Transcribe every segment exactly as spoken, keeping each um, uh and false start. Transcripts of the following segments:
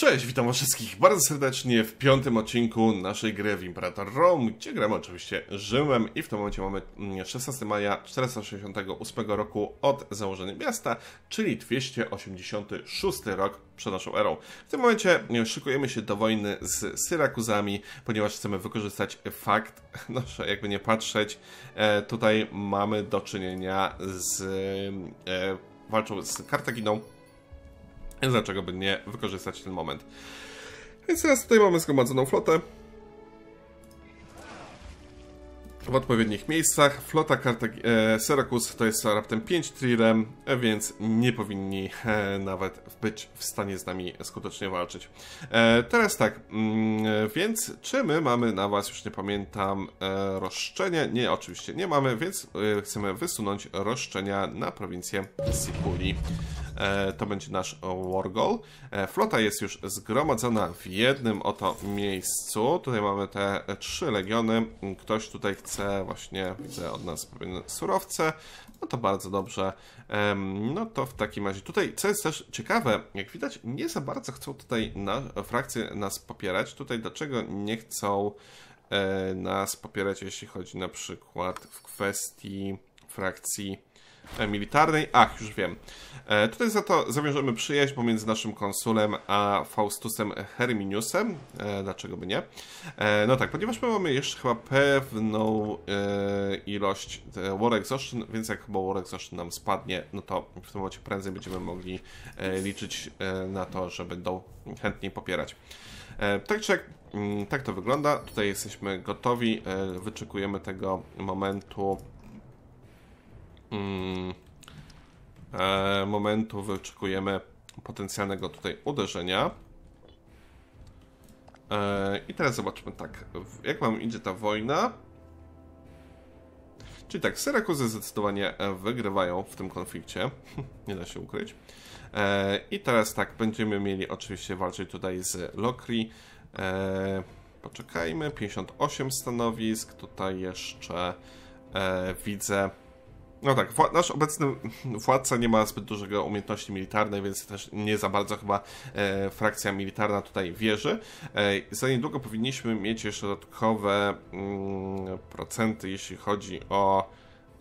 Cześć, witam wszystkich bardzo serdecznie w piątym odcinku naszej gry w Imperator Rome, gdzie gramy oczywiście Rzymem i w tym momencie mamy szesnastego maja czterysta sześćdziesiątego ósmego roku od założenia miasta, czyli dwieście osiemdziesiąty szósty rok przed naszą erą. W tym momencie szykujemy się do wojny z Syrakuzami, ponieważ chcemy wykorzystać fakt, no, że jakby nie patrzeć, tutaj mamy do czynienia z walczą z Kartaginą. Więc dlaczego by nie wykorzystać ten moment? Więc teraz tutaj mamy zgromadzoną flotę. W odpowiednich miejscach. Flota Kartag- e, Syrakus to jest raptem pięć trilem, więc nie powinni e, nawet być w stanie z nami skutecznie walczyć. E, teraz tak, mm, więc czy my mamy na was, już nie pamiętam, e, roszczenie? Nie, oczywiście nie mamy, więc e, chcemy wysunąć roszczenia na prowincję Sipuli. E, to będzie nasz war goal. E, flota jest już zgromadzona w jednym oto miejscu. Tutaj mamy te trzy legiony. Ktoś tutaj chce właśnie, widzę od nas pewne surowce, no to bardzo dobrze. No to w takim razie tutaj, co jest też ciekawe, jak widać nie za bardzo chcą tutaj na, frakcje nas popierać. Tutaj dlaczego nie chcą e, nas popierać, jeśli chodzi na przykład w kwestii frakcji militarnej? Ach, już wiem. E, tutaj za to zawiążemy przyjaźń pomiędzy naszym konsulem a Faustusem Herminiusem. E, dlaczego by nie? E, no tak, ponieważ my mamy jeszcze chyba pewną e, ilość e, War Exhaustion, więc jak chyba War Exhaustion nam spadnie, no to w tym momencie prędzej będziemy mogli e, liczyć e, na to, że będą chętniej popierać. E, tak czy jak, m, tak to wygląda. Tutaj jesteśmy gotowi, e, wyczekujemy tego momentu. Hmm. E, momentu wyczekujemy potencjalnego tutaj uderzenia. E, I teraz zobaczmy tak, jak wam idzie ta wojna. Czyli tak, Syrakuzy zdecydowanie wygrywają w tym konflikcie. Nie da się ukryć. E, I teraz tak, będziemy mieli oczywiście walczyć tutaj z Lokri. E, poczekajmy, pięćdziesiąt osiem stanowisk. Tutaj jeszcze e, widzę. No tak, nasz obecny władca nie ma zbyt dużego umiejętności militarnej, więc też nie za bardzo chyba e, frakcja militarna tutaj wierzy. E, za niedługo powinniśmy mieć jeszcze dodatkowe mm, procenty, jeśli chodzi o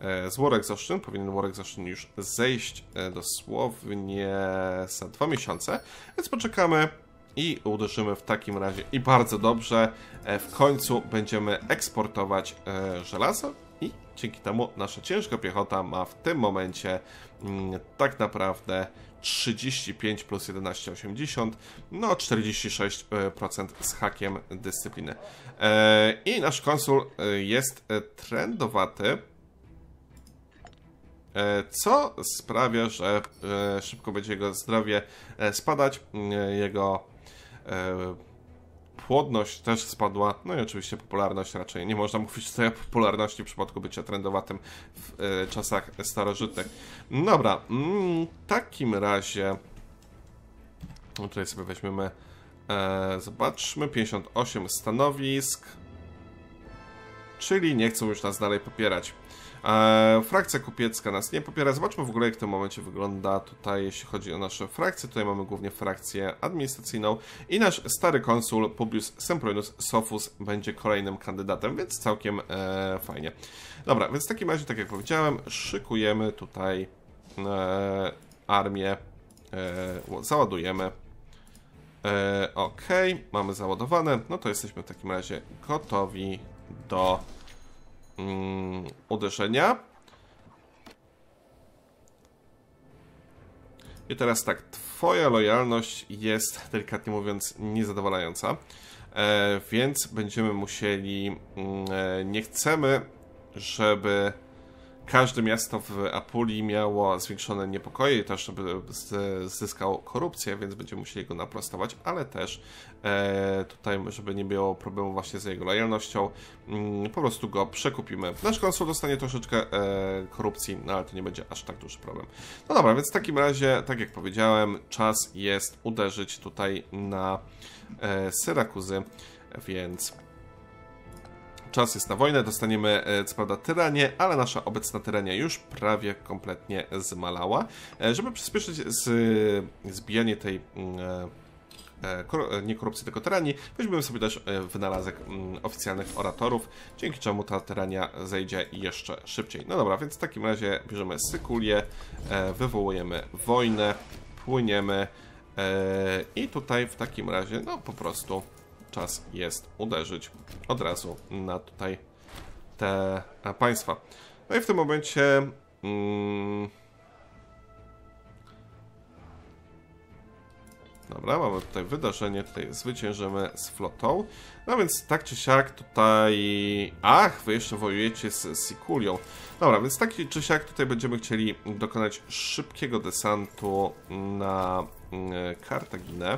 e, War Exhaustion. Powinien War Exhaustion już zejść e, dosłownie za dwa miesiące, więc poczekamy i uderzymy w takim razie. I bardzo dobrze, e, w końcu będziemy eksportować e, żelazo. I dzięki temu nasza ciężka piechota ma w tym momencie mm, tak naprawdę trzydzieści pięć plus jedenaście osiemdziesiąt, no czterdzieści sześć procent z hakiem dyscypliny. E, I nasz konsul jest trendowaty, e, co sprawia, że e, szybko będzie jego zdrowie spadać, e, jego e, płodność też spadła, no i oczywiście popularność raczej. Nie można mówić tutaj o popularności w przypadku bycia trendowatym w y, czasach starożytnych. Dobra, w takim razie tutaj sobie weźmiemy, e, zobaczmy, pięćdziesiąt osiem stanowisk, czyli nie chcą już nas dalej popierać. E, frakcja kupiecka nas nie popiera. Zobaczmy w ogóle, jak w tym momencie wygląda tutaj, jeśli chodzi o nasze frakcje. Tutaj mamy głównie frakcję administracyjną i nasz stary konsul Publius Sempronius Sofus będzie kolejnym kandydatem, więc całkiem e, fajnie. Dobra, więc w takim razie, tak jak powiedziałem, szykujemy tutaj e, armię, e, załadujemy. E, ok, mamy załadowane, no to jesteśmy w takim razie gotowi do uderzenia. I teraz tak, twoja lojalność jest, delikatnie mówiąc, niezadowalająca, e, więc będziemy musieli, e, nie chcemy, żeby każde miasto w Apulii miało zwiększone niepokoje i też żeby zyskał korupcję, więc będziemy musieli go naprostować, ale też e, tutaj, żeby nie było problemu właśnie z jego lojalnością, mm, po prostu go przekupimy. Nasz konsul dostanie troszeczkę e, korupcji, no ale to nie będzie aż tak duży problem. No dobra, więc w takim razie, tak jak powiedziałem, czas jest uderzyć tutaj na e, Syrakuzy, więc czas jest na wojnę, dostaniemy co prawda tyranię, ale nasza obecna tyrania już prawie kompletnie zmalała. Żeby przyspieszyć z, zbijanie tej nie korupcji, tylko tyranii, weźmiemy sobie też wynalazek oficjalnych oratorów, dzięki czemu ta tyrania zejdzie jeszcze szybciej. No dobra, więc w takim razie bierzemy Sykulię, wywołujemy wojnę, płyniemy i tutaj w takim razie no po prostu czas jest uderzyć od razu na tutaj te państwa. No i w tym momencie hmm, dobra, mamy tutaj wydarzenie, tutaj zwyciężymy z flotą. No więc tak czy siak tutaj... Ach, wy jeszcze wojujecie z Sykulią. Dobra, więc tak czy siak tutaj będziemy chcieli dokonać szybkiego desantu na Kartaginę.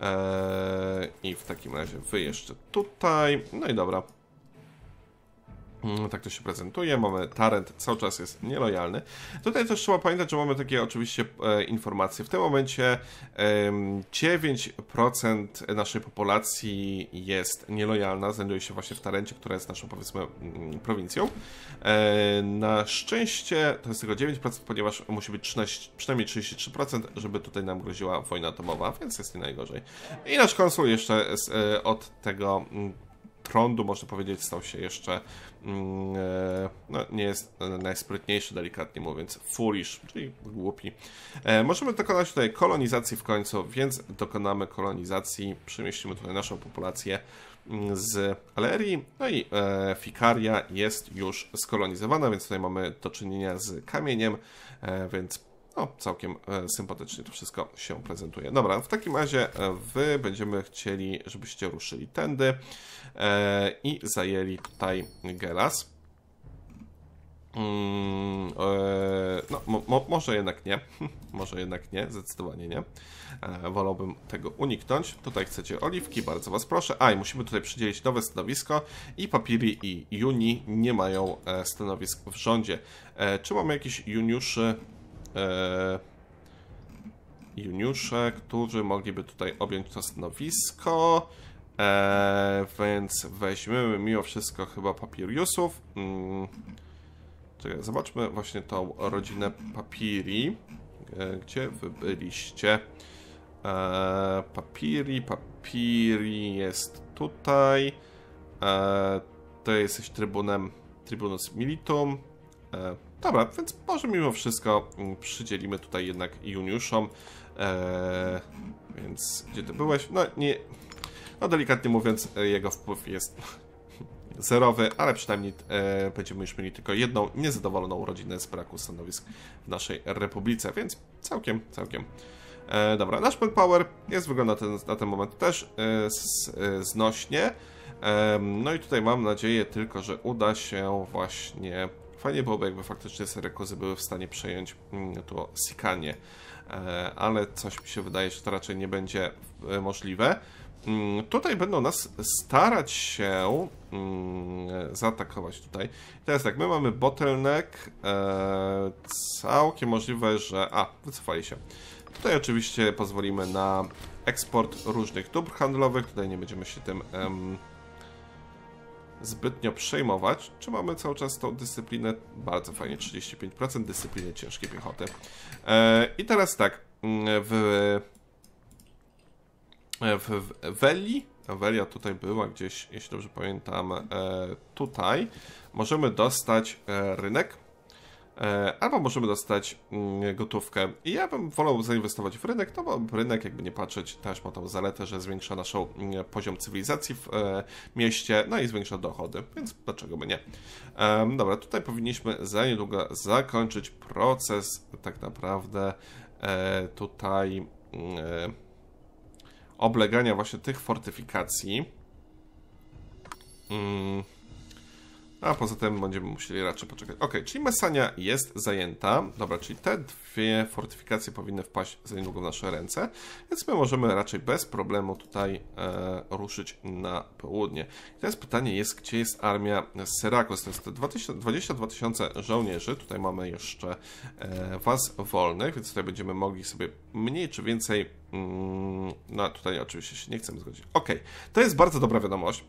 Eee, I w takim razie wy jeszcze tutaj. No i dobra. Tak to się prezentuje, mamy Tarent, cały czas jest nielojalny. Tutaj też trzeba pamiętać, że mamy takie oczywiście e, informacje. W tym momencie e, dziewięć procent naszej populacji jest nielojalna, znajduje się właśnie w Tarencie, która jest naszą, powiedzmy, m, prowincją. E, na szczęście to jest tylko dziewięć procent, ponieważ musi być trzynaście, przynajmniej trzydzieści trzy procent, żeby tutaj nam groziła wojna atomowa, więc jest nie najgorzej. I nasz konsul jeszcze z, e, od tego... M, trądu, można powiedzieć, stał się jeszcze mm, no, nie jest najsprytniejszy, delikatnie mówiąc, foolish, czyli głupi. E, możemy dokonać tutaj kolonizacji w końcu, więc dokonamy kolonizacji, przemieścimy tutaj naszą populację z Alerii, no i e, Fikaria jest już skolonizowana, więc tutaj mamy do czynienia z kamieniem, e, więc no, całkiem e, sympatycznie to wszystko się prezentuje. Dobra, w takim razie e, wy będziemy chcieli, żebyście ruszyli tędy e, i zajęli tutaj Geras. Mm, e, no, mo, mo, może jednak nie. Może jednak nie, zdecydowanie nie. E, wolałbym tego uniknąć. Tutaj chcecie oliwki, bardzo was proszę. A, i musimy tutaj przydzielić nowe stanowisko i Papiri i Juni nie mają e, stanowisk w rządzie. E, czy mamy jakichś juniuszy? E, juniusze, którzy mogliby tutaj objąć to stanowisko, e, więc weźmiemy mimo wszystko chyba Papiriusów. Hmm. Czekaj, zobaczmy właśnie tą rodzinę Papiri, e, gdzie wy byliście. E, papiri, Papiri jest tutaj. E, to jesteś trybunem, Tribunus Militum. E, Dobra, więc może mimo wszystko przydzielimy tutaj jednak juniuszom. Eee, więc gdzie ty byłeś? No nie. No delikatnie mówiąc, jego wpływ jest zerowy, ale przynajmniej e, będziemy już mieli tylko jedną niezadowoloną rodzinę z braku stanowisk w naszej republice, więc całkiem, całkiem. E, dobra, nasz manpower jest wygląda ten, na ten moment też e, z, e, znośnie. E, no i tutaj mam nadzieję tylko, że uda się właśnie. Fajnie byłoby, jakby faktycznie Syrakuzy były w stanie przejąć to Sykanie, ale coś mi się wydaje, że to raczej nie będzie możliwe. Tutaj będą nas starać się zaatakować tutaj. Teraz tak, my mamy bottleneck, całkiem możliwe, że... A, wycofali się. Tutaj oczywiście pozwolimy na eksport różnych dóbr handlowych, tutaj nie będziemy się tym... zbytnio przejmować. Czy mamy cały czas tą dyscyplinę? Bardzo fajnie, trzydzieści pięć procent dyscypliny ciężkiej piechoty. Eee, I teraz tak, w, w, w Weli, Welia tutaj była gdzieś, jeśli dobrze pamiętam, e, tutaj możemy dostać e, rynek, e, albo możemy dostać e, gotówkę. I ja bym wolał zainwestować w rynek, no bo rynek, jakby nie patrzeć, też ma tą zaletę, że zwiększa nasz e, poziom cywilizacji w e, mieście, no i zwiększa dochody, więc dlaczego by nie? E, dobra, tutaj powinniśmy za niedługo zakończyć proces tak naprawdę e, tutaj e, oblegania właśnie tych fortyfikacji. Mm. A poza tym będziemy musieli raczej poczekać. Ok, czyli Messania jest zajęta. Dobra, czyli te dwie fortyfikacje powinny wpaść za niedługo w nasze ręce. Więc my możemy raczej bez problemu tutaj e, ruszyć na południe. I teraz pytanie jest, gdzie jest armia Syrakus? To jest dwadzieścia dwa tysiące żołnierzy. Tutaj mamy jeszcze e, was wolnych, więc tutaj będziemy mogli sobie mniej czy więcej... No tutaj oczywiście się nie chcemy zgodzić. Ok, to jest bardzo dobra wiadomość.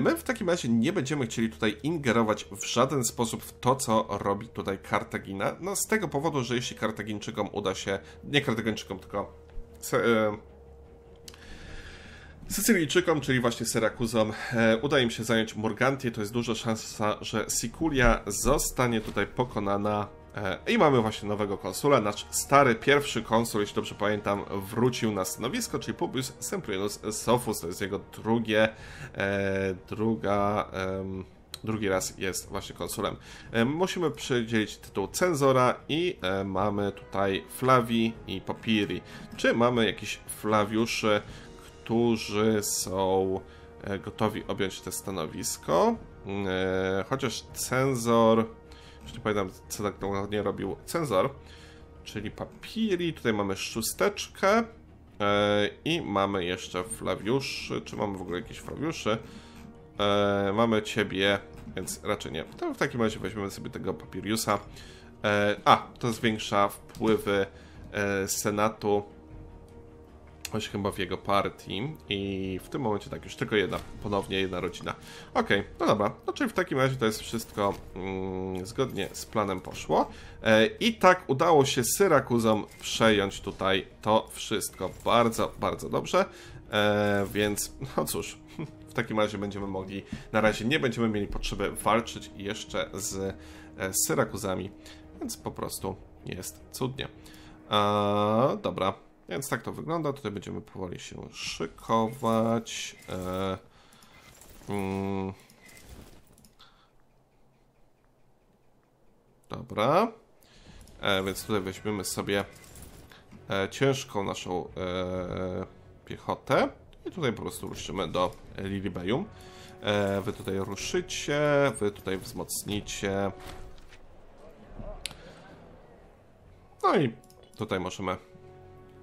My w takim razie nie będziemy chcieli tutaj ingerować w żaden sposób w to, co robi tutaj Kartagina. No z tego powodu, że jeśli Kartagińczykom uda się, nie Kartagińczykom, tylko Sycylijczykom, czyli właśnie Syrakuzom, e, udaje im się zająć Murgantię. To jest duża szansa, że Sikulia zostanie tutaj pokonana. E, I mamy właśnie nowego konsula. Nasz stary pierwszy konsul, jeśli dobrze pamiętam, wrócił na stanowisko, czyli Publius Sempronius Sofus. To jest jego drugie, e, druga... E, Drugi raz jest właśnie konsulem. Musimy przydzielić tytuł cenzora i mamy tutaj Flavii i Papiri. Czy mamy jakichś Flawiuszy, którzy są gotowi objąć to stanowisko? Chociaż cenzor... Już nie pamiętam, co tak dokładnie robił cenzor. Czyli Papiri. Tutaj mamy szósteczkę. I mamy jeszcze Flawiuszy. Czy mamy w ogóle jakieś Flawiuszy? E, mamy ciebie, więc raczej nie. To w takim razie weźmiemy sobie tego Papiriusa. E, a, to zwiększa wpływy e, Senatu, choć chyba w jego partii. I w tym momencie tak, już tylko jedna, ponownie jedna rodzina. Okej, okay, no dobra. No czyli w takim razie to jest wszystko mm, zgodnie z planem poszło. E, I tak udało się Syrakuzom przejąć tutaj to wszystko. Bardzo, bardzo dobrze. E, więc, no cóż... W takim razie będziemy mogli, na razie nie będziemy mieli potrzeby walczyć jeszcze z Syrakuzami, więc po prostu jest cudnie. Eee, dobra, więc tak to wygląda, tutaj będziemy powoli się szykować. Eee, mm. Dobra, eee, więc tutaj weźmiemy sobie e, ciężką naszą e, piechotę. I tutaj po prostu ruszymy do Lilibeium. E, wy tutaj ruszycie, wy tutaj wzmocnicie. No i tutaj możemy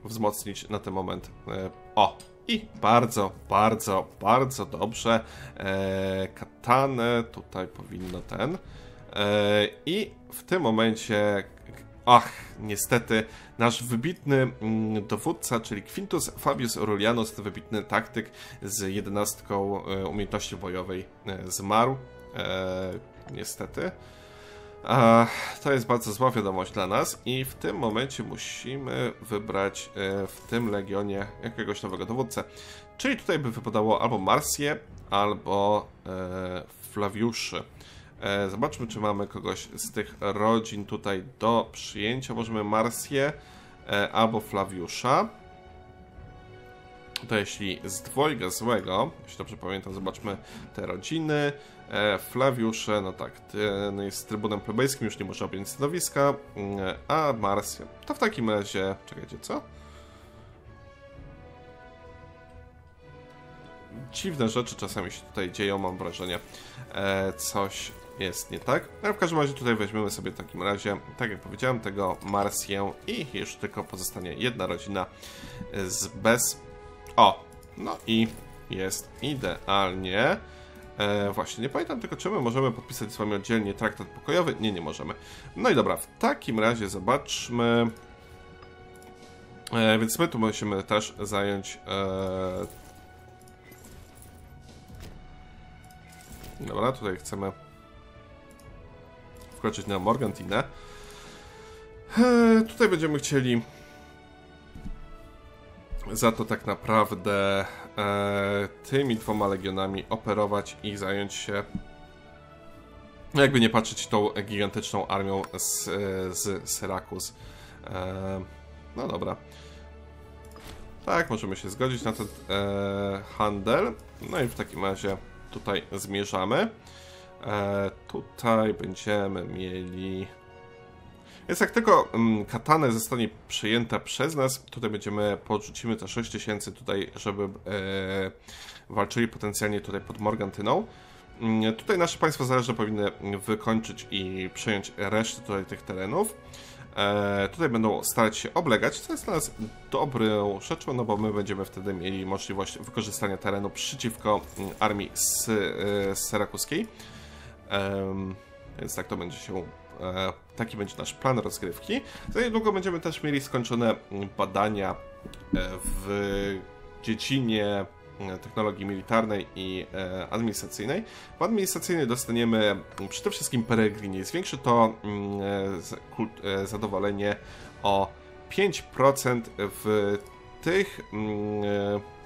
wzmocnić na ten moment. E, o! I bardzo, bardzo, bardzo dobrze. E, Katanę tutaj powinno ten. E, I w tym momencie... Ach, niestety, nasz wybitny mm, dowódca, czyli Quintus Fabius Rullianus, ten wybitny taktyk z jedenastką e, umiejętności bojowej, e, zmarł. E, niestety. E, to jest bardzo zła wiadomość dla nas i w tym momencie musimy wybrać e, w tym Legionie jakiegoś nowego dowódcę. Czyli tutaj by wypadało albo Marsję, albo e, Flawiuszy. Zobaczmy, czy mamy kogoś z tych rodzin tutaj do przyjęcia. Możemy Marsję albo Flawiusza. To jeśli z dwojga złego, jeśli dobrze pamiętam, zobaczmy te rodziny. Flawiusze, no tak, ten jest z trybunem plebejskim, już nie może objąć stanowiska. A Marsję, to w takim razie, czekajcie, co? Dziwne rzeczy czasami się tutaj dzieją, mam wrażenie, coś... jest nie tak, ale w każdym razie tutaj weźmiemy sobie w takim razie, tak jak powiedziałem, tego Marsję i już tylko pozostanie jedna rodzina z bez... O! No i jest idealnie. E, właśnie, nie pamiętam tylko, czy my możemy podpisać z wami oddzielnie traktat pokojowy? Nie, nie możemy. No i dobra, w takim razie zobaczmy. E, więc my tu musimy też zająć... E... Dobra, tutaj chcemy... wkroczyć na Morgantynę. Eee, tutaj będziemy chcieli za to tak naprawdę eee, tymi dwoma legionami operować i zająć się, jakby nie patrzeć, tą gigantyczną armią z, z Syrakus. Eee, no dobra. Tak, możemy się zgodzić na ten eee, handel. No i w takim razie tutaj zmierzamy. E, tutaj będziemy mieli... Więc jak tylko mm, Katana zostanie przyjęta przez nas, tutaj będziemy, porzucimy te sześć tysięcy tutaj, żeby e, walczyli potencjalnie tutaj pod Morgantyną. E, tutaj nasze państwo zależne powinny wykończyć i przejąć resztę tutaj tych terenów. E, tutaj będą starać się oblegać, co jest dla nas dobrą rzeczą, no bo my będziemy wtedy mieli możliwość wykorzystania terenu przeciwko m, armii z, e, syrakuskiej. Um, więc tak to będzie się, e, taki będzie nasz plan rozgrywki. Za niedługo będziemy też mieli skończone badania w dziedzinie technologii militarnej i e, administracyjnej. W administracyjnej dostaniemy przede wszystkim Peregrini. Zwiększy to e, z, kult, e, zadowolenie o pięć procent w tych... E,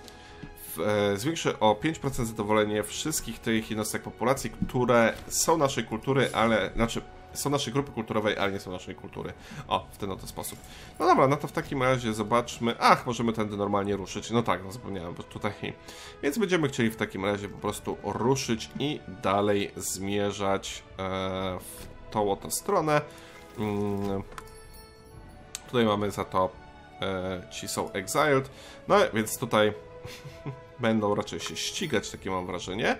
e, zwiększy o pięć procent zadowolenie wszystkich tych jednostek populacji, które są naszej kultury, ale znaczy są naszej grupy kulturowej, ale nie są naszej kultury. O, w ten oto sposób. No dobra, no to w takim razie zobaczmy. Ach, możemy tędy normalnie ruszyć. No tak, no zapomniałem, bo tutaj... Więc będziemy chcieli w takim razie po prostu ruszyć i dalej zmierzać e, w tą oto stronę. Hmm. Tutaj mamy za to e, ci są exiled. No więc tutaj będą raczej się ścigać, takie mam wrażenie.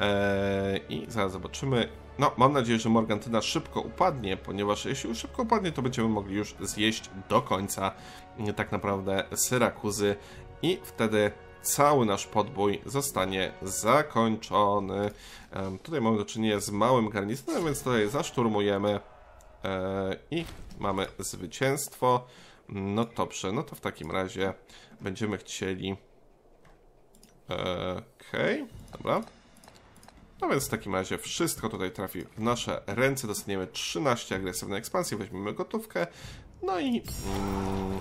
E, I zaraz zobaczymy. No, mam nadzieję, że Morgantyna szybko upadnie, ponieważ jeśli już szybko upadnie, to będziemy mogli już zjeść do końca tak naprawdę Syrakuzy i wtedy cały nasz podbój zostanie zakończony. E, tutaj mamy do czynienia z małym garnizonem, więc tutaj zaszturmujemy e, i mamy zwycięstwo. No dobrze, no to w takim razie będziemy chcieli... E, Okej, okay, dobra. No więc w takim razie wszystko tutaj trafi w nasze ręce, dostaniemy trzynaście agresywnej ekspansji, weźmiemy gotówkę, no i, mm,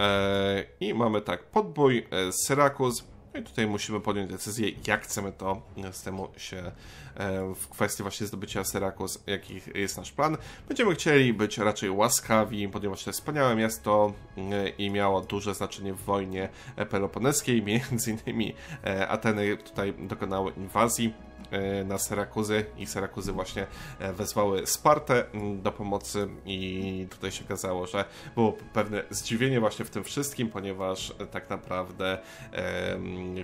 e, i mamy tak, podbój e, Syrakus, no i tutaj musimy podjąć decyzję, jak chcemy to z temu się e, w kwestii właśnie zdobycia Syrakus, jaki jest nasz plan. Będziemy chcieli być raczej łaskawi, ponieważ to jest wspaniałe miasto e, i miało duże znaczenie w wojnie peloponeskiej, między innymi e, Ateny tutaj dokonały inwazji na Syrakuzy i Syrakuzy właśnie wezwały Spartę do pomocy i tutaj się okazało, że było pewne zdziwienie właśnie w tym wszystkim, ponieważ tak naprawdę um,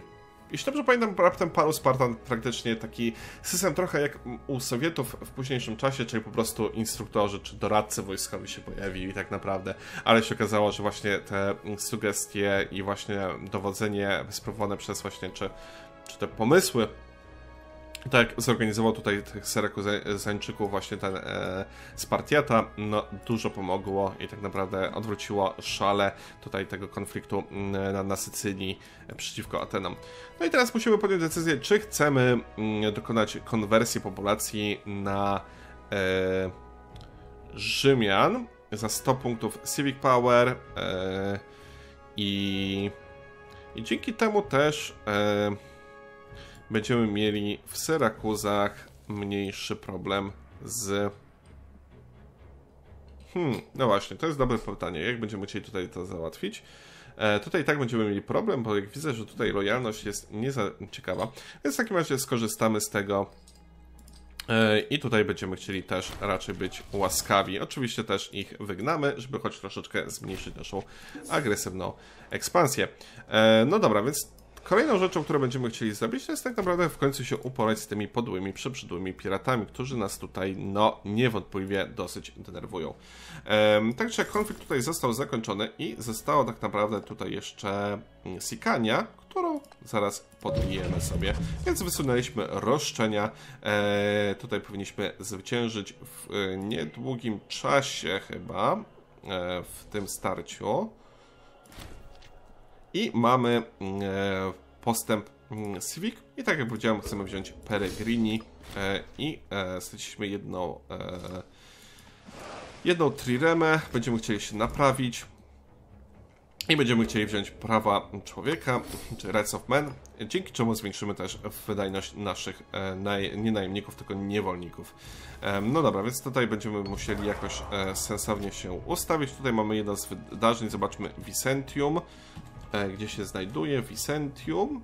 jeśli dobrze pamiętam, raptem paru Spartan praktycznie taki system trochę jak u Sowietów w późniejszym czasie, czyli po prostu instruktorzy czy doradcy wojskowi się pojawili tak naprawdę, ale się okazało, że właśnie te sugestie i właśnie dowodzenie sprawowane przez właśnie czy, czy te pomysły tak zorganizował tutaj tych Syrakuzańczyków właśnie ten e, Spartiata, no dużo pomogło i tak naprawdę odwróciło szalę tutaj tego konfliktu na, na Sycylii przeciwko Atenom. No i teraz musimy podjąć decyzję, czy chcemy m, dokonać konwersji populacji na e, Rzymian za sto punktów Civic Power e, i, i dzięki temu też e, będziemy mieli w Syrakuzach mniejszy problem z... Hmm, no właśnie, to jest dobre pytanie. Jak będziemy chcieli tutaj to załatwić? E, tutaj tak będziemy mieli problem, bo jak widzę, że tutaj lojalność jest nie za ciekawa. Więc w takim razie skorzystamy z tego e, i tutaj będziemy chcieli też raczej być łaskawi. Oczywiście też ich wygnamy, żeby choć troszeczkę zmniejszyć naszą agresywną ekspansję. E, no dobra, więc... Kolejną rzeczą, którą będziemy chcieli zrobić, to jest tak naprawdę w końcu się uporać z tymi podłymi, przeprzydłymi piratami, którzy nas tutaj, no, niewątpliwie dosyć denerwują. Ehm, także konflikt tutaj został zakończony i została tak naprawdę tutaj jeszcze Sykania, którą zaraz podbijemy sobie. Więc wysunęliśmy roszczenia. Ehm, tutaj powinniśmy zwyciężyć w niedługim czasie chyba, ehm, w tym starciu. I mamy e, postęp Civic i tak jak powiedziałem, chcemy wziąć Peregrini e, i e, straciliśmy jedną e, jedną triremę, będziemy chcieli się naprawić i będziemy chcieli wziąć prawa człowieka, czy Rights of Man, dzięki czemu zwiększymy też wydajność naszych e, naj, nie najemników, tylko niewolników. E, no dobra, więc tutaj będziemy musieli jakoś e, sensownie się ustawić. Tutaj mamy jedno z wydarzeń, zobaczmy Vicentium. Gdzie się znajduje Vicentium.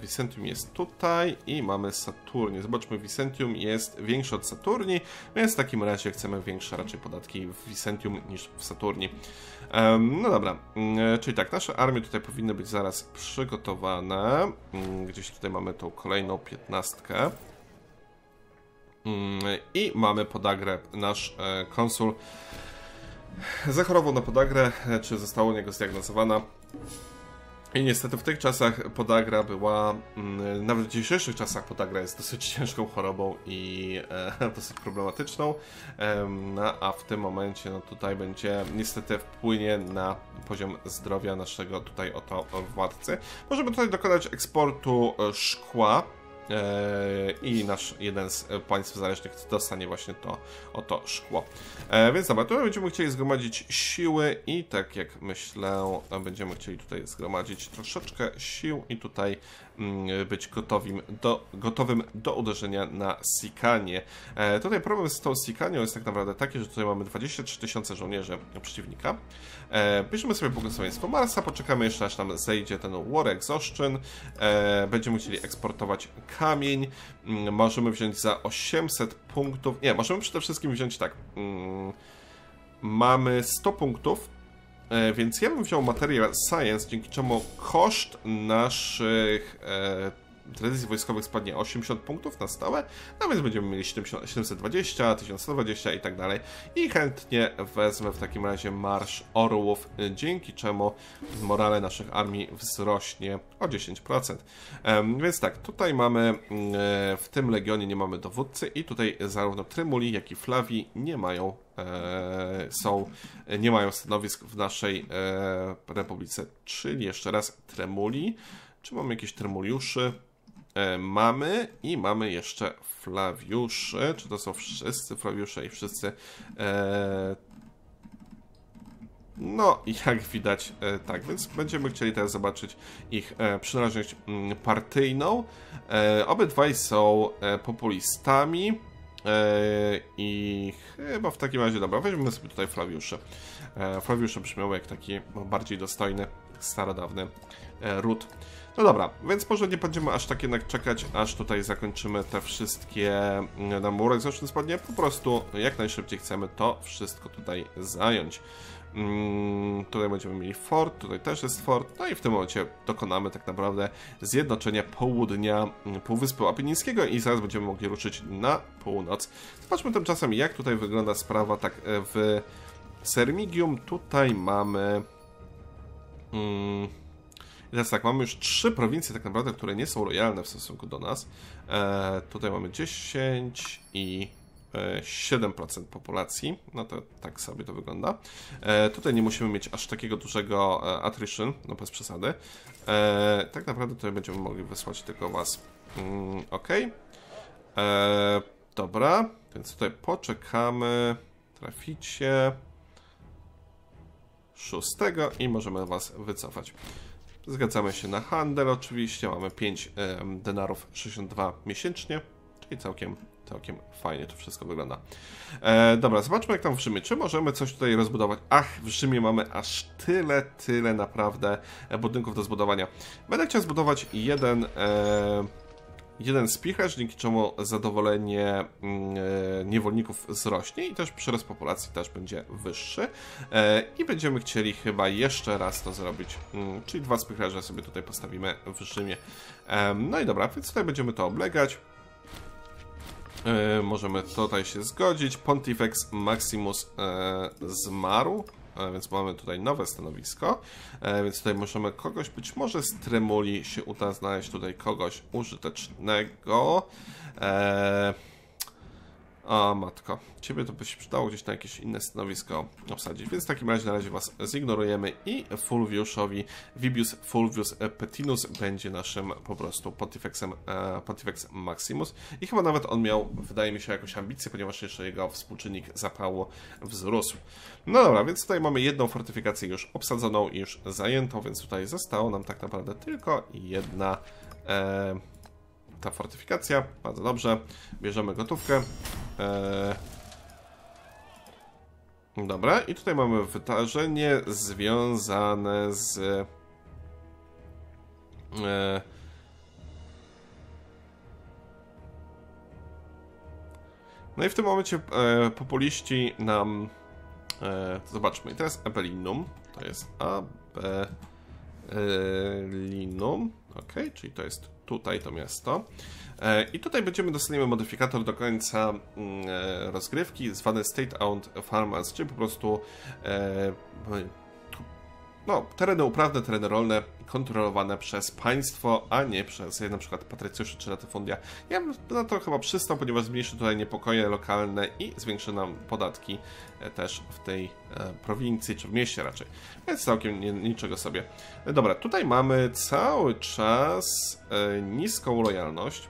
Vicentium jest tutaj i mamy Saturnię. Zobaczmy, Vicentium jest większe od Saturnii, więc w takim razie chcemy większe raczej podatki w Vicentium niż w Saturnii. No dobra, czyli tak, nasze armie tutaj powinny być zaraz przygotowane. Gdzieś tutaj mamy tą kolejną piętnastkę. I mamy podagrę, nasz konsul zachorował na podagrę, czy została u niego zdiagnozowana. I niestety w tych czasach podagra była, nawet w dzisiejszych czasach podagra jest dosyć ciężką chorobą i e, dosyć problematyczną, e, a w tym momencie no tutaj będzie niestety wpłynie na poziom zdrowia naszego tutaj oto władcy. Możemy tutaj dokonać eksportu szkła, i nasz jeden z państw zależnych dostanie właśnie to oto szkło. Więc dobra, tu będziemy chcieli zgromadzić siły i tak jak myślę, będziemy chcieli tutaj zgromadzić troszeczkę sił i tutaj być gotowym do, gotowym do uderzenia na Sykanię. Tutaj problem z tą Sykanią jest tak naprawdę taki, że tutaj mamy dwadzieścia trzy tysiące żołnierzy przeciwnika. Bierzemy sobie błogosławieństwo Marsa, poczekamy jeszcze aż nam zejdzie ten worek z oszczyn. Będziemy chcieli eksportować kamień, możemy wziąć za osiemset punktów, nie, możemy przede wszystkim wziąć tak, mm, mamy sto punktów, e, więc ja bym wziął Material Science, dzięki czemu koszt naszych e, tradycji wojskowych spadnie osiemdziesiąt punktów na stałe, no więc będziemy mieli siedemset dwadzieścia, tysiąc sto dwadzieścia i tak dalej i chętnie wezmę w takim razie Marsz Orłów, e, dzięki czemu morale naszych armii wzrośnie o dziesięć procent. Więc tak, tutaj mamy w tym legionie nie mamy dowódcy i tutaj zarówno Trymuli, jak i Flawi nie mają są, nie mają stanowisk w naszej republice. Czyli jeszcze raz Trymuli. Czy mamy jakieś Trymuliuszy? Mamy i mamy jeszcze Flawiuszy. Czy to są wszyscy Flawiusze i wszyscy no, jak widać, tak, więc będziemy chcieli teraz zobaczyć ich przynależność partyjną. Obydwaj są populistami i chyba w takim razie, dobra, weźmiemy sobie tutaj Flawiusze. Flawiusze brzmiały jak taki bardziej dostojny, starodawny ród. No dobra, więc może nie będziemy aż tak jednak czekać, aż tutaj zakończymy te wszystkie nam murek zresztą spadnie. Po prostu jak najszybciej chcemy to wszystko tutaj zająć. Hmm, tutaj będziemy mieli fort, tutaj też jest fort, no i w tym momencie dokonamy tak naprawdę zjednoczenia południa Półwyspu Apenińskiego i zaraz będziemy mogli ruszyć na północ. Zobaczmy tymczasem, jak tutaj wygląda sprawa tak w Sermigium. Tutaj mamy... Hmm, teraz tak, mamy już trzy prowincje tak naprawdę, które nie są lojalne w stosunku do nas. E, tutaj mamy dziesięć i... siedem procent populacji, no to tak sobie to wygląda. E, tutaj nie musimy mieć aż takiego dużego e, attrition, no bez przesady. E, tak naprawdę tutaj będziemy mogli wysłać tylko was. Mm, ok. E, dobra, więc tutaj poczekamy. Traficie szóstego i możemy was wycofać. Zgadzamy się na handel oczywiście. Mamy pięć e, denarów sześćdziesiąt dwa miesięcznie, czyli całkiem Całkiem fajnie to wszystko wygląda. E, dobra, zobaczmy jak tam w Rzymie. Czy możemy coś tutaj rozbudować? Ach, w Rzymie mamy aż tyle, tyle naprawdę budynków do zbudowania. Będę chciał zbudować jeden, e, jeden spichracz, dzięki czemu zadowolenie e, niewolników wzrośnie i też przyrost populacji też będzie wyższy. E, I będziemy chcieli chyba jeszcze raz to zrobić. E, czyli dwa spichrarze sobie tutaj postawimy w Rzymie. E, no i dobra, więc tutaj będziemy to oblegać. Yy, możemy tutaj się zgodzić. Pontifex Maximus yy, zmarł, yy, więc mamy tutaj nowe stanowisko. Yy, więc tutaj możemy kogoś, być może z Trymuli się uda znaleźć tutaj kogoś użytecznego. Yy, o matko, ciebie to by się przydało gdzieś na jakieś inne stanowisko obsadzić. Więc w takim razie na razie was zignorujemy i Fulviuszowi Vibius Fulvius Petinus będzie naszym po prostu Pontifexem, e, Pontifex Maximus. I chyba nawet on miał, wydaje mi się, jakąś ambicję, ponieważ jeszcze jego współczynnik zapału wzrósł. No dobra, więc tutaj mamy jedną fortyfikację już obsadzoną i już zajętą, więc tutaj zostało nam tak naprawdę tylko jedna e, ta fortyfikacja. Bardzo dobrze, bierzemy gotówkę. E, Dobra, i tutaj mamy wydarzenie związane z e... no i w tym momencie e, populiści nam e, zobaczmy, i teraz Abelinum, to jest Abelinum, ok, czyli to jest tutaj to miasto. I tutaj będziemy dostaniemy modyfikator do końca e, rozgrywki, zwany State-Owned Farmlands, czyli po prostu e, no, tereny uprawne, tereny rolne kontrolowane przez państwo, a nie przez na przykład patrycjuszy czy latyfundia. Ja bym na to chyba przystał, ponieważ zmniejszy tutaj niepokoje lokalne i zwiększy nam podatki e, też w tej e, prowincji, czy w mieście raczej. Więc całkiem nie, niczego sobie. E, dobra, tutaj mamy cały czas e, niską lojalność.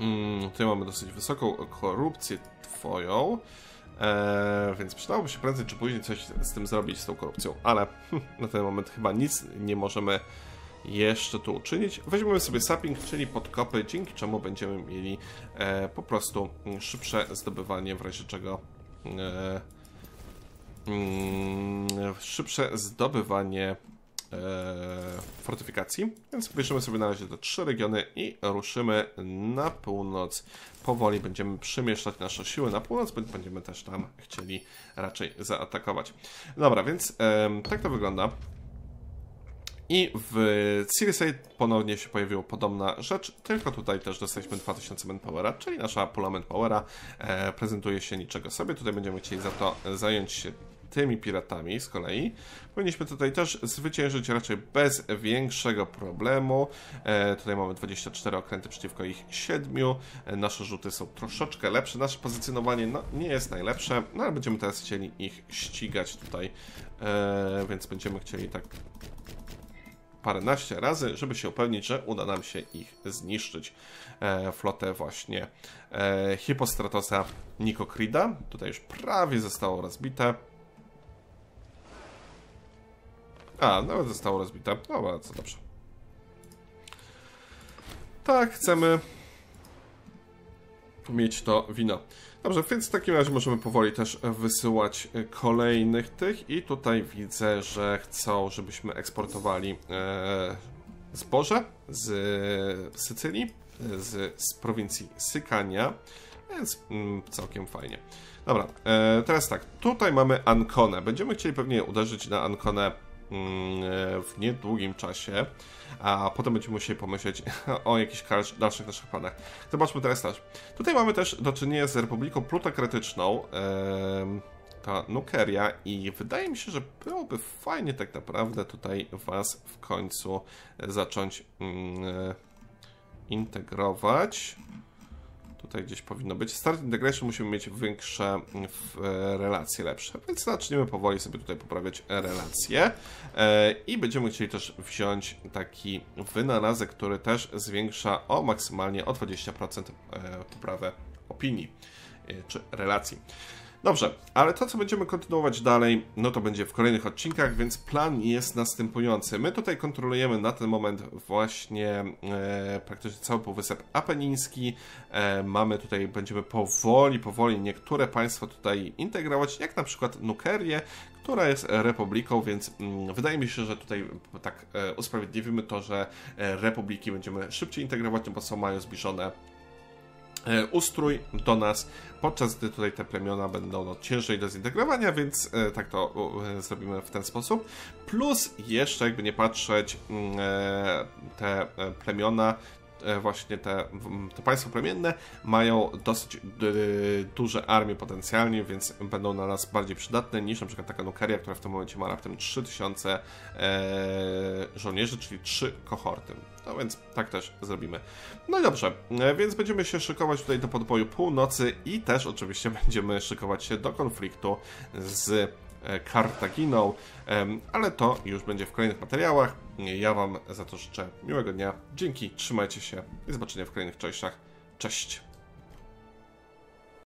Mm, tutaj mamy dosyć wysoką korupcję twoją, e, więc przydałoby się prędzej czy później coś z tym zrobić, z tą korupcją, ale hm, na ten moment chyba nic nie możemy jeszcze tu uczynić. Weźmiemy sobie sapping, czyli podkopy, dzięki czemu będziemy mieli e, po prostu szybsze zdobywanie, w razie czego e, mm, szybsze zdobywanie fortyfikacji, więc bierzemy sobie na razie te trzy regiony i ruszymy na północ. Powoli będziemy przemieszczać nasze siły na północ, będziemy też tam chcieli raczej zaatakować. Dobra, więc um, tak to wygląda. I w Cirisei ponownie się pojawiła podobna rzecz, tylko tutaj też dostaliśmy dwa tysiące manpowera, czyli nasza pula manpowera e, prezentuje się niczego sobie. Tutaj będziemy chcieli za to zająć się tymi piratami z kolei. Powinniśmy tutaj też zwyciężyć raczej bez większego problemu. E, tutaj mamy dwadzieścia cztery okręty przeciwko ich siedmiu. E, nasze rzuty są troszeczkę lepsze. Nasze pozycjonowanie no, nie jest najlepsze, no, ale będziemy teraz chcieli ich ścigać tutaj. E, więc będziemy chcieli tak paręnaście razy, żeby się upewnić, że uda nam się ich zniszczyć. E, flotę właśnie e, Hipostratosa Nikokrida. Tutaj już prawie zostało rozbite. A, nawet zostało rozbite. No bardzo dobrze. Tak, chcemy mieć to wino. Dobrze, więc w takim razie możemy powoli też wysyłać kolejnych tych. I tutaj widzę, że chcą, żebyśmy eksportowali e, zboże z Sycylii, z, z prowincji Sykania. Więc mm, całkiem fajnie. Dobra, e, teraz tak. Tutaj mamy Anconę. Będziemy chcieli pewnie uderzyć na Anconę w niedługim czasie, a potem będziemy musieli pomyśleć o jakichś dalszych naszych planach. Zobaczmy teraz też. Tutaj mamy też do czynienia z Republiką Plutokratyczną, ta Nukeria, i wydaje mi się, że byłoby fajnie tak naprawdę tutaj was w końcu zacząć integrować. Tutaj gdzieś powinno być. Start integration musimy mieć większe relacje lepsze, więc zaczniemy powoli sobie tutaj poprawiać relacje e, i będziemy chcieli też wziąć taki wynalazek, który też zwiększa o maksymalnie o dwadzieścia procent poprawę opinii e, czy relacji. Dobrze, ale to co będziemy kontynuować dalej, no to będzie w kolejnych odcinkach, więc plan jest następujący. My tutaj kontrolujemy na ten moment właśnie e, praktycznie cały Półwysep Apeniński. E, mamy tutaj, będziemy powoli, powoli niektóre państwa tutaj integrować, jak na przykład Nukerię, która jest republiką, więc mm, wydaje mi się, że tutaj tak e, usprawiedliwimy to, że e, republiki będziemy szybciej integrować, bo są mają zbliżone ustrój do nas, podczas gdy tutaj te plemiona będą no, ciężej do zintegrowania, więc e, tak to e, zrobimy w ten sposób. Plus jeszcze, jakby nie patrzeć, e, te plemiona, e, właśnie te, te państwa plemienne mają dosyć duże armie potencjalnie, więc będą na nas bardziej przydatne niż na przykład taka Nukeria, która w tym momencie ma raptem trzy tysiące e, żołnierzy, czyli trzy kohorty. No więc tak też zrobimy. No i dobrze, więc będziemy się szykować tutaj do podboju północy i też oczywiście będziemy szykować się do konfliktu z Kartaginą, ale to już będzie w kolejnych materiałach. Ja wam za to życzę miłego dnia, dzięki, trzymajcie się i zobaczenia w kolejnych częściach. Cześć!